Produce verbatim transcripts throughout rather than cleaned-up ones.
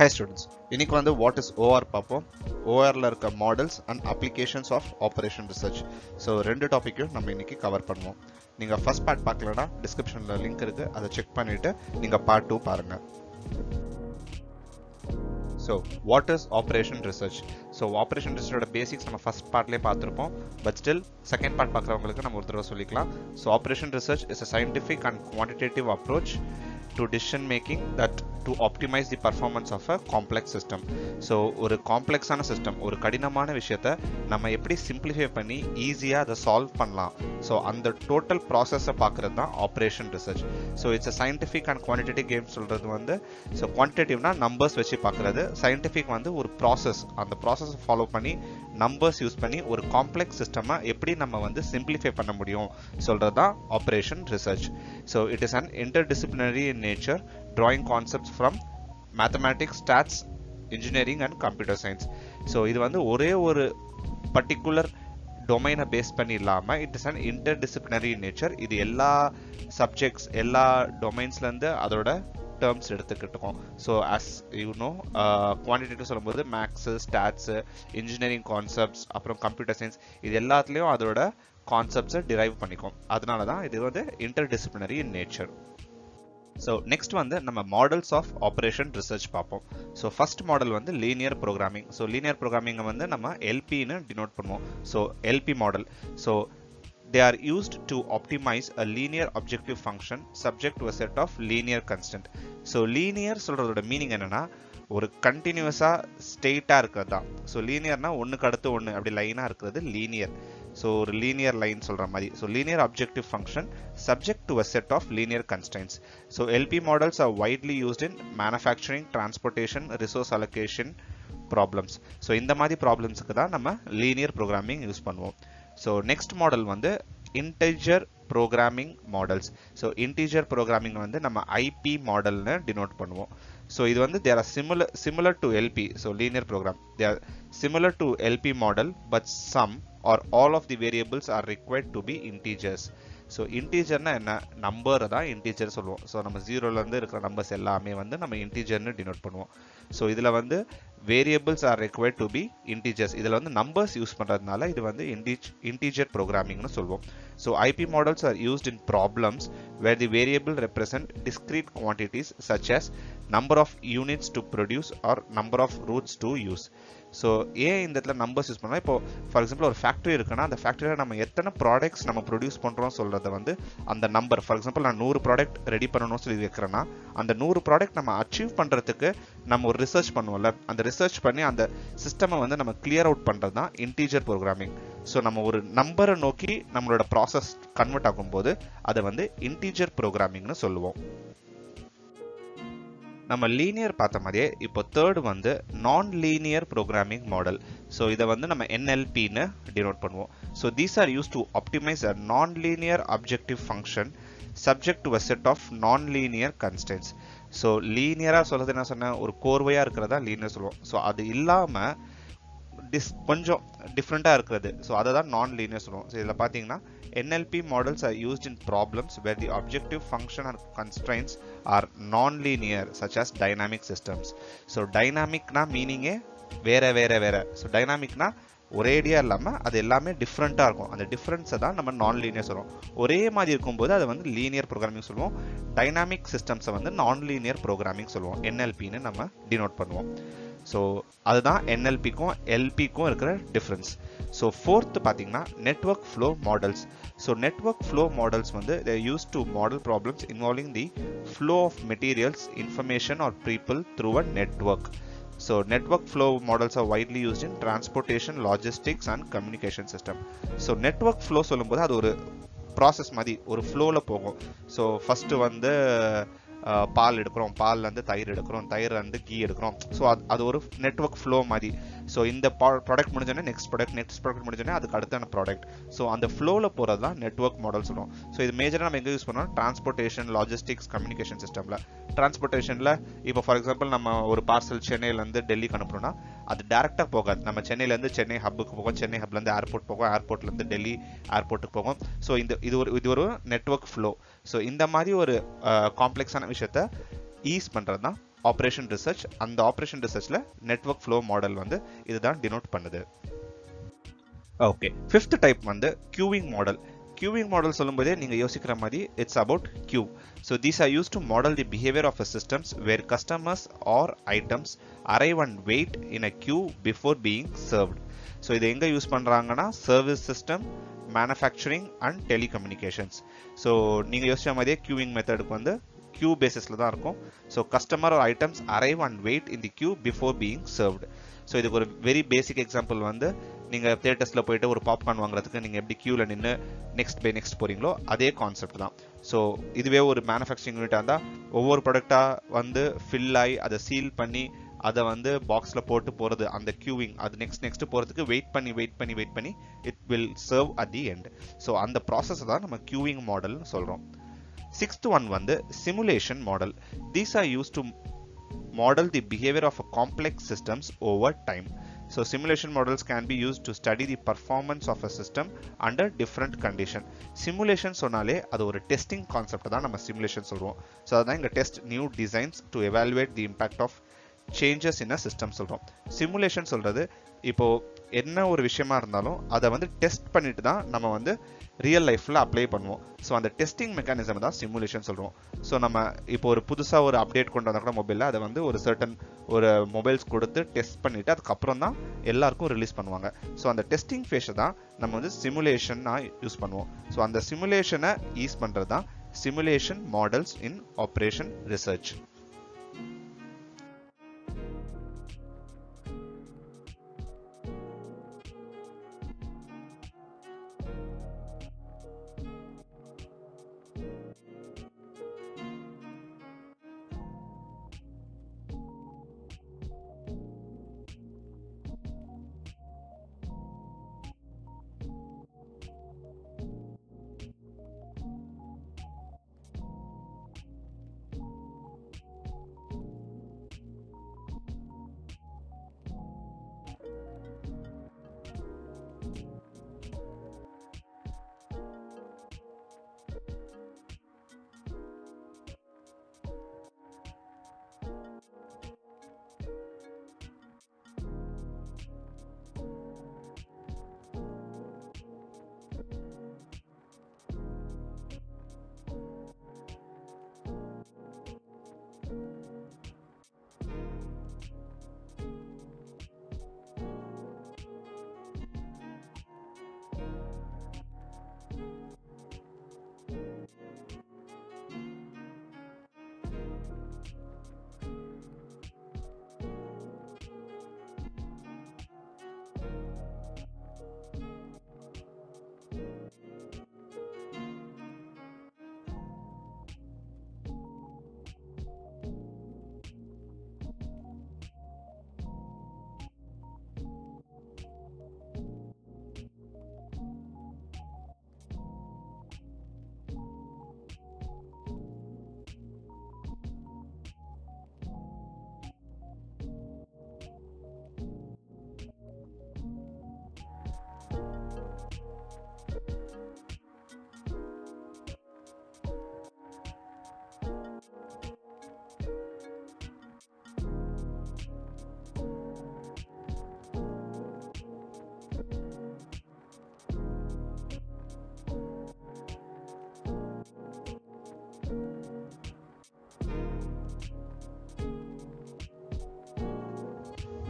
Hi students, இன்னைக்கு வந்து what is O R பார்ப்போம். O Rல இருக்க models and applications of operation research. So ரெண்டு டாப்பிக்கும் நம்ம இன்னைக்கு கவர் பண்ணுவோம். நீங்கள் ஃபர்ஸ்ட் பார்ட் பார்க்கலன்னா டிஸ்கிரிப்ஷனில் லிங்க் இருக்குது, அதை செக் பண்ணிவிட்டு நீங்கள் பார்ட் டூ பாருங்கள். So what is operation research? So operation ரிசர்ச்சோட பேசிக்ஸ் நம்ம ஃபர்ஸ்ட் பார்ட்லேயே பார்த்துருப்போம், பட் ஸ்டில் செகண்ட் பார்ட் பார்க்குறவங்களுக்கு நம்ம ஒரு தடவை சொல்லிக்கலாம். So operation research is a scientific and quantitative approach to decision making that to optimize the performance of a complex system. So ஒரு காம்ப்ளெக்ஸான சிஸ்டம், ஒரு கடினமான விஷயத்தை நம்ம எப்படி சிம்பிளிஃபை பண்ணி ஈஸியாக அதை சால்வ் பண்ணலாம். ஸோ அந்த டோட்டல் ப்ராசஸை பார்க்குறது தான் operation research. So it's a scientific and quantitative game சொல்கிறது வந்து, ஸோ குவான்டிடேட்டிவ்னா நம்பர்ஸ் வச்சு பார்க்குறது, சயின்டிஃபிக் வந்து ஒரு ப்ராசஸ், அந்த ப்ராசஸை ஃபாலோ பண்ணி நம்பர்ஸ் யூஸ் பண்ணி ஒரு காம்ப்ளெக்ஸ் சிஸ்டமை எப்படி நம்ம வந்து சிம்பிளிஃபை பண்ண முடியும் சொல்கிறது தான் operation research. So it is an interdisciplinary in nature, drawing concepts from mathematics, stats, engineering and computer science. So இது வந்து ஒரே ஒரு பர்டிகுலர் டொமைனை பேஸ் பண்ணி இல்லாமல் it is and interdisciplinary nature. இது எல்லா சப்ஜெக்ட்ஸ் எல்லா டொமைன்ஸ்லேருந்து அதோட டேர்ம்ஸ் எடுத்துக்கிட்டோம். So as you know quantitative சொல்லும்போது மேக்ஸு ஸ்டாட்ஸு இன்ஜினியரிங் கான்செப்ட்ஸ் அப்புறம் கம்ப்யூட்டர் சயின்ஸ் இது எல்லாத்துலேயும் அதோட கான்செப்ட்ஸை டிரைவ் பண்ணிக்கும். அதனால தான் இது வந்து இன்டர்டிசிப்ளினரி நேச்சர். ஸோ நெக்ஸ்ட் வந்து நம்ம மாடல்ஸ் ஆஃப் ஆப்ரேஷன் ரிசர்ச் பார்ப்போம். ஸோ ஃபர்ஸ்ட் மாடல் வந்து லீனியர் ப்ரோக்ராமிங். ஸோ லீனியர் ப்ரோக்ராமிங்கை வந்து நம்ம எல்பின்னு டினோட் பண்ணுவோம். So LP model, so they are used to optimize a linear objective function subject to a set of linear constant. So linear சொல்றதோட meaning என்னன்னா ஒரு கண்டினியூஸாக ஸ்டேட்டாக இருக்கிறது தான். ஸோ லீனியர்னா ஒன்றுக்கு அடுத்து ஒன்று அப்படி லைனாக இருக்கிறது லீனியர். ஸோ ஒரு லீனியர் லைன் சொல்கிற மாதிரி. So linear objective function subject to a set of linear constants. So LP models are widely used in manufacturing, transportation, resource allocation problems. So இந்த மாதிரி ப்ராப்ளம்ஸுக்கு தான் நம்ம லீனியர் ப்ரோக்ராமிங் யூஸ் பண்ணுவோம். So next model வந்து integer programming models. So integer programming வந்து நம்ம IP மாடல்னு டினோட் பண்ணுவோம். ஸோ இது வந்து there are similar similar to LP. So linear program there are similar to LP model, but some are all of the variables are required to be integers. So இன்டீஜர்னா என்ன, நம்பரை தான் integer சொல்லுவோம். So நம்ம ஜீரோலேருந்து இருக்கிற நம்பர்ஸ் எல்லாமே வந்து நம்ம இன்டீஜர்னு டினோட் பண்ணுவோம். ஸோ இதில் வந்து variables are required to be integers. இதில் வந்து நம்பர்ஸ் யூஸ் பண்ணுறதுனால இது வந்து இன்டீஜ் இன்டீஜர் ப்ரோக்ராமிங்னு சொல்லுவோம். So IP models are used in problems where the variable represent discrete quantities such as number of units to produce or number of routes to use. So ஏன் இந்த இடத்துல நம்பர்ஸ் யூஸ் பண்ணால், இப்போது ஃபார் எக்ஸாம்பிள் ஒரு factory இருக்குன்னா அந்த ஃபேக்ட்ரியில் நம்ம எத்தனை ப்ராடக்ட்ஸ் நம்ம ப்ரொடியூஸ் பண்ணுறோம்னு சொல்கிறத வந்து அந்த நம்பர். ஃபார் எக்ஸாம்பிள் நான் நூறு ப்ராடக்ட் ரெடி பண்ணணும்னு சொல்லி வைக்கிறேன்னா அந்த நூறு ப்ராடக்ட் நம்ம அச்சீவ் பண்ணுறதுக்கு நம்ம ஒரு ரிசர்ச் பண்ணுவோம்ல, அந்த ரிசர்ச் பண்ணி அந்த சிஸ்டமை வந்து நம்ம கிளியர் அவுட் பண்ணுறது தான் இன்டீஜர் ப்ரோக்ராமிங். ஸோ நம்ம ஒரு நம்பரை நோக்கி நம்மளோட ப்ராசஸ் கன்வெர்ட் ஆகும்போது அதை வந்து இன்டீஜர் ப்ரோக்ராமிங்னு சொல்லுவோம். நம்ம லீனியர் பார்த்த மாதிரியே இப்போ தேர்டு வந்து non linear programming model. So இதை வந்து நம்ம என்எல்பின்னு டினோட் பண்ணுவோம். So these are use to optimise a non linear objective function subject to a set of non linear constants. So லீனியராக சொல்கிறது என்ன சொன்னேன், ஒரு கோர்வையாக இருக்கிறதா லீனியர் சொல்லுவோம். ஸோ அது இல்லாமல் டிஸ் கொஞ்சம் டிஃப்ரெண்ட்டாக இருக்கிறது, ஸோ அதை தான் நான் லீனியர் சொல்லுவோம். ஸோ இதில் பார்த்தீங்கன்னா N L P models are used in problems where the objective function and constraints are non-linear, such as dynamic systems. So dynamic na meaning e vera vera vera. So dynamic na ஒரேடியாக இல்லாமல் அது எல்லாமே டிஃப்ரெண்ட்டாக இருக்கும். அந்த டிஃப்ரென்ஸை தான் நம்ம நான் லீனியர் சொல்லுவோம். ஒரே மாதிரி இருக்கும்போது அதை வந்து லீனியர் ப்ரோக்ராமிங் சொல்லுவோம். டைனாமிக் சிஸ்டம்ஸை வந்து நான் லீனியர் ப்ரோக்ராமிங் சொல்லுவோம். என்எல்பின்னு நம்ம டினோட் பண்ணுவோம். ஸோ அதுதான் என்எல்பிக்கும் எல்பிக்கும் இருக்கிற டிஃப்ரென்ஸ். ஸோ ஃபோர்த்து பார்த்தீங்கன்னா network flow models. So network flow models வந்து they used to model problems involving the flow of materials, information or people through a network. So network flow models are widely used in transportation, logistics and communication system. So network flow சொல்லும்போது அது ஒரு process மாதிரி ஒரு ஃப்ளோவில் போகும். So first வந்து பால் எடுக்கிறோம், பால்லேருந்து தயிர் எடுக்கிறோம், தயிர்லேருந்து கீ எடுக்கிறோம். ஸோ அது அது ஒரு நெட்வொர்க் ஃப்ளோ மாதிரி. ஸோ இந்த பா ப்ராடக்ட் முடிஞ்சோடனே நெக்ஸ்ட் ப்ராடக்ட், நெக்ஸ்ட் ப்ராடக்ட் முடிஞ்சோடனே அதுக்கு அடுத்தான ப்ராடக்ட். ஸோ அந்த ஃப்ளோவில் போகிறது தான் நெட்வொர்க் மாடல் சொல்லுவோம். ஸோ இது மேஜராக நம்ம எங்கே யூஸ் பண்ணுவோம், டிரான்ஸ்போர்ட்டேஷன், லாஜிஸ்டிக்ஸ், கம்யூனிகேஷன் சிஸ்டமில். டிரான்ஸ்போர்ட்டேஷனில் இப்போ ஃபார் எக்ஸாம்பிள் நம்ம ஒரு பார்சல் சென்னையிலேருந்து டெல்லிக்கு அனுப்புகிறோம்னா அது டேரெக்டாக போகாது. நம்ம சென்னையிலேருந்து சென்னை ஹப்புக்கு போகும், சென்னை ஹப்லேருந்து ஏர்போர்ட் போகும், ஏர்போர்ட்லேருந்து டெல்லி ஏர்போர்ட்டுக்கு போகும். ஸோ இந்த இது ஒரு இது ஒரு நெட்வொர்க் ஃப்ளோ. ஸோ இந்த மாதிரி ஒரு காம்ப்ளெக்ஸான விஷயத்தை ஈஸ் பண்ணுறது தான் ஆப்ரேஷன் ரிசர்ச். அந்த ஆப்ரேஷன் ரிசர்ச்ல நெட்வொர்க் ஃப்ளோ மாடல் வந்து இதுதான் டினோட் பண்ணுது. ஓகே, ஃபிஃப்த் டைப் வந்து கியூவிங் மாடல். Queuing model சொல்லும்போதே நீங்கள் யோசிக்கிற மாதிரி it's about queue. So these are used to model the behavior of a systems where customers or items arrive and wait in a queue before being served. So இதை எங்கே use பண்ணுறாங்கன்னா service system, manufacturing and telecommunications. So நீங்கள் யோசிச்ச மாதிரியே queuing மெத்தடுக்கு வந்து queue பேசிஸில் தான் இருக்கும். So customer or items arrive and wait in the queue before being served. So இதுக்கு ஒரு வெரி பேசிக் எக்ஸாம்பிள் வந்து நீங்கள் தியேட்டர்ஸில் போயிட்டு ஒரு பாப்கார்ன் வாங்குறதுக்கு நீங்கள் எப்படி கியூவில் நின்று நெக்ஸ்ட் பை நெக்ஸ்ட் போகிறீங்களோ அதே கான்செப்ட் தான். ஸோ இதுவே ஒரு மேனுஃபேக்சரிங் யூனிட்டாக இருந்தால் ஒவ்வொரு ப்ராடக்டாக வந்து ஃபில் ஆகி அதை சீல் பண்ணி அதை வந்து பாக்ஸில் போட்டு போகிறது அந்த கியூவிங், அது நெக்ஸ்ட் நெக்ஸ்ட்டு போகிறதுக்கு வெயிட் பண்ணி வெயிட் பண்ணி வெயிட் பண்ணி it will serve at the end. So அந்த ப்ராசஸ் தான் நம்ம கியூவிங் மாடல்னு சொல்கிறோம். சிக்ஸ்த் ஒன் வந்து simulation model. These are use to model the behavior of a complex systems over time. So simulation models can be used to study the performance of a system under different condition. Simulation சொன்னாலே அது ஒரு testing concept தான் நம்ம simulation சொல்றோம். So அதான் இங்க test new designs to evaluate the impact of changes in a system சொல்றோம். Simulation சொல்றது இப்போ என்ன ஒரு விஷயமா இருந்தாலும் அதை வந்து டெஸ்ட் பண்ணிட்டு தான் நம்ம வந்து ரியல் லைஃப்பில் அப்ளை பண்ணுவோம். ஸோ அந்த டெஸ்டிங் மெக்கானிசம் தான் சிமுலேஷன் சொல்கிறோம். ஸோ நம்ம இப்போ ஒரு புதுசாக ஒரு அப்டேட் கொண்டு வந்தால் கூட மொபைலில் அதை வந்து ஒரு சர்டன் ஒரு மொபைல்ஸ் கொடுத்து டெஸ்ட் பண்ணிவிட்டு அதுக்கப்புறம் தான் எல்லாருக்கும் ரிலீஸ் பண்ணுவாங்க. ஸோ அந்த டெஸ்டிங் ஃபேஸை தான் நம்ம வந்து சிமுலேஷனாக யூஸ் பண்ணுவோம். ஸோ அந்த சிமுலேஷனை யூஸ் பண்ணுறது தான் simulation models in operation research.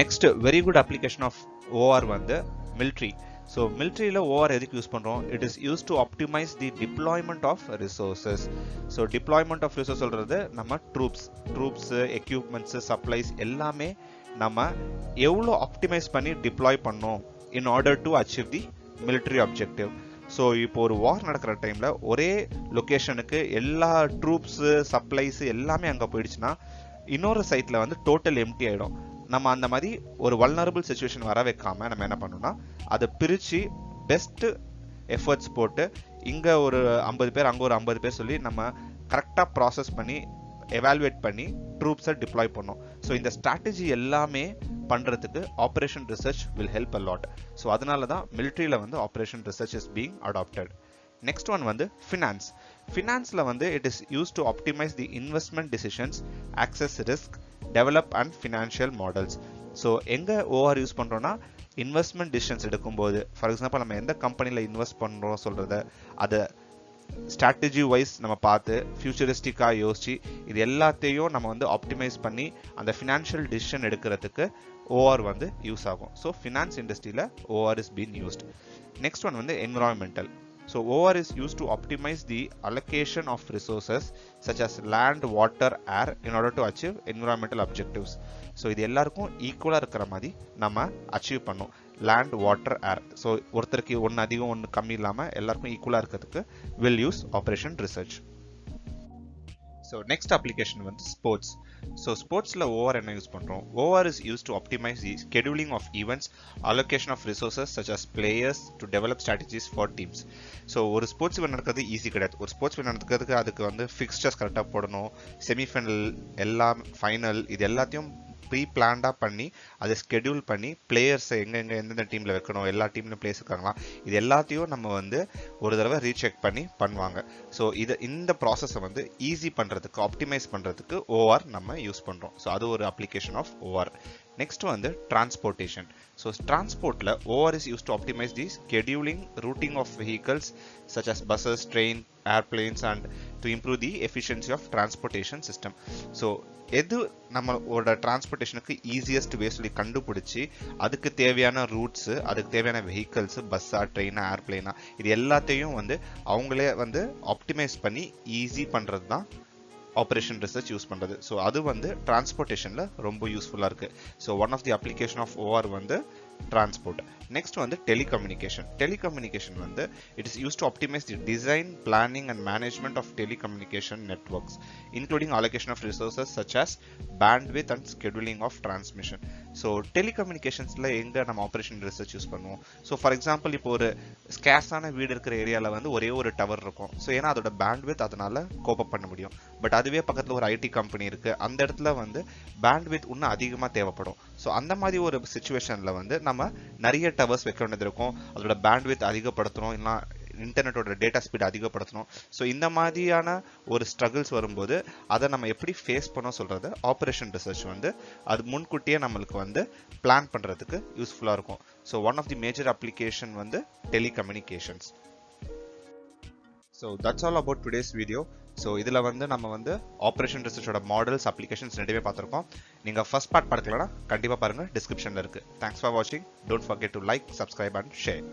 Next very good application of OR வந்து மிலிட்ரி. ஸோ மிலிட்ரியில் ஓஆர் எதுக்கு யூஸ் பண்ணுறோம்? It is use to optimize the deployment of resources. So deployment of resource சொல்கிறது நம்ம ட்ரூப்ஸ் ட்ரூப்ஸு எக்யூப்மெண்ட்ஸு சப்ளைஸ் எல்லாமே நம்ம எவ்வளோ optimise பண்ணி டிப்ளாய் பண்ணோம் in order to achieve the military objective. So இப்போ ஒரு வார் நடக்கிற டைமில் ஒரே லொக்கேஷனுக்கு எல்லா ட்ரூப்ஸு சப்ளைஸு எல்லாமே அங்கே போயிடுச்சுன்னா இன்னொரு சைட்டில் வந்து டோட்டல் எம்டி ஆகிடும். நம்ம அந்த மாதிரி ஒரு வல்னரபிள் சுச்சுவேஷன் வர வைக்காமல் நம்ம என்ன பண்ணோம்னா அதை பிரித்து பெஸ்ட்டு எஃபர்ட்ஸ் போட்டு இங்கே ஒரு ஐம்பது பேர் அங்கே ஒரு ஐம்பது பேர் சொல்லி நம்ம கரெக்டாக ப்ராசஸ் பண்ணி எவாலுவேட் பண்ணி ட்ரூப்ஸை டிப்ளாய் பண்ணோம். ஸோ இந்த ஸ்ட்ராட்டஜி எல்லாமே பண்ணுறதுக்கு operation research will help a lot. So அதனால தான் மிலிட்ரியில் வந்து operation research is being adapted. Next one வந்து ஃபினான்ஸ். ஃபினான்ஸில் வந்து it is use to optimize the investment decisions, access risk, develop and financial models. So எங்கே ஓஆர் யூஸ் பண்ணுறோன்னா investment decisions எடுக்கும்போது, ஃபார் எக்ஸாம்பிள் நம்ம எந்த கம்பெனியில் இன்வெஸ்ட் பண்ணுறோம் சொல்கிறத அதை ஸ்ட்ராட்டஜி வைஸ் நம்ம பார்த்து ஃபியூச்சரிஸ்டிக்காக யோசித்து இது எல்லாத்தையும் நம்ம வந்து ஆப்டிமைஸ் பண்ணி அந்த ஃபினான்ஷியல் டிசிஷன் எடுக்கிறதுக்கு ஓஆர் வந்து யூஸ் ஆகும். ஸோ ஃபினான்ஸ் இண்டஸ்ட்ரியில் OR is been used. Next one வந்து environmental. So OR is use to optimize the allocation of resources such as land, water, air in order to achieve environmental objectives. So இது எல்லாருக்கும் ஈக்குவலாக இருக்கிற மாதிரி நம்ம achieve பண்ணோம். Land, water, ஏர். So ஒருத்தருக்கு ஒன்று அதிகம் ஒன்று கம்மி இல்லாமல் எல்லாருக்கும் ஈக்குவலாக இருக்கிறதுக்கு will use operation research. So next application வந்து ஸ்போர்ட்ஸ். ஸோ ஸ்போர்ட்ஸில் ஓஆர் என்ன யூஸ் பண்ணுறோம்? OR is use to optimize the scheduling of events, allocation of resources such as players to develop strategies for teams. So ஒரு sports event நடக்கிறது easy கிடையாது. ஒரு sports இவன் நடக்கிறதுக்கு அதுக்கு வந்து ஃபிக்ஸ்டர்ஸ் கரெக்டாக போடணும், செமிஃபைனல் எல்லாம் ஃபைனல் இது எல்லாத்தையும் ப்ரீ பிளான்டாக பண்ணி அதை ஸ்கெடியூல் பண்ணி பிளேயர்ஸை எங்கெங்கே எந்தெந்த டீமில் வைக்கணும், எல்லா டீம்லையும் பிளேயர்ஸ் இருக்காங்களா இது எல்லாத்தையும் நம்ம வந்து ஒரு தடவை ரீசெக் பண்ணி பண்ணுவாங்க. ஸோ இதை இந்த ப்ராசஸை வந்து ஈஸி பண்ணுறதுக்கு ஆப்டிமைஸ் பண்ணுறதுக்கு ஓஆர் நம்ம யூஸ் பண்ணுறோம். ஸோ அது ஒரு அப்ளிகேஷன் ஆஃப் ஓஆர். நெக்ஸ்ட் வந்து டிரான்ஸ்போர்ட்டேஷன். ஸோ டிரான்ஸ்போர்ட்டில் OR is use to optimize the scheduling, routing of vehicles such as buses, train, airplanes and to improve the efficiency of transportation system. So எது நம்மளோட டிரான்ஸ்போர்ட்டேஷனுக்கு easiest way சொல்லி கண்டுபிடிச்சி அதுக்கு தேவையான roots, அதுக்கு தேவையான வெஹிக்கல்ஸு, பஸ்ஸாக ட்ரெயினாக ஏர்பிளைனாக இது எல்லாத்தையும் வந்து அவங்களே வந்து ஆப்டிமைஸ் பண்ணி ஈஸி பண்ணுறது தான் ஆப்ரேஷன் ரிசர்ச் யூஸ் பண்ணுறது. ஸோ அது வந்து டிரான்ஸ்போர்ட்டேஷனில் ரொம்ப யூஸ்ஃபுல்லாக இருக்குது. So one of the application of OR வந்து டிரான்ஸ்போர்ட். நெக்ஸ்ட் வந்து டெலிகம்யூனிகேஷன். டெலிகம்யூனிகேஷன் வந்து it is use to optimize the design, planning and management of telecommunication networks including allocation of resources such as bandwidth and scheduling of transmission. So டெலிகம்யூனிகேஷன்ஸில் எங்கே நம்ம operation research use பண்ணுவோம்? So for example இப்போ ஒரு ஸ்கேஸான வீடு இருக்கிற ஏரியாவில் வந்து ஒரே ஒரு டவர் இருக்கும். ஸோ ஏன்னா அதோட பேண்ட்வித் அதனால் கோப்பப் பண்ண முடியும். பட் அதுவே பக்கத்தில் ஒரு ஐடி கம்பெனி இருக்குது, அந்த இடத்துல வந்து பேண்ட்வித் இன்னும் அதிகமாக தேவைப்படும். ஸோ அந்த மாதிரி ஒரு சுச்சுவேஷனில் வந்து நம்ம நிறைய டவர்ஸ் வைக்க வேண்டியது இருக்கும், அதோட பேண்ட்வித் அதிகப்படுத்தணும், இல்லைனா இன்டர்நெட்டோட டேட்டா ஸ்பீட் அதிகப்படுத்தணும். ஸோ இந்த மாதிரியான ஒரு ஸ்ட்ரகிள்ஸ் வரும்போது அதை நம்ம எப்படி ஃபேஸ் பண்ணோம் சொல்கிறது ஆப்ரேஷன் ரிசர்ச் வந்து அது முன்கூட்டியே நம்மளுக்கு வந்து பிளான் பண்ணுறதுக்கு யூஸ்ஃபுல்லாக இருக்கும். So one of the major application வந்து telecommunications. So that's all about today's video. So இதில் வந்து நம்ம வந்து ஆப்ரேஷன் ரிசர்ச்சோட மாடல்ஸ், அப்ளிகேஷன்ஸ் ரெண்டுமே பார்த்துருக்கோம். நீங்கள் ஃபர்ஸ்ட் பார்ட் பார்க்கலன்னா கண்டிப்பாக பாருங்கள், டிஸ்கிரிப்ஷனில் இருக்குது. தேங்க்ஸ் ஃபார் வாட்சிங். Don't forget to like, subscribe and share.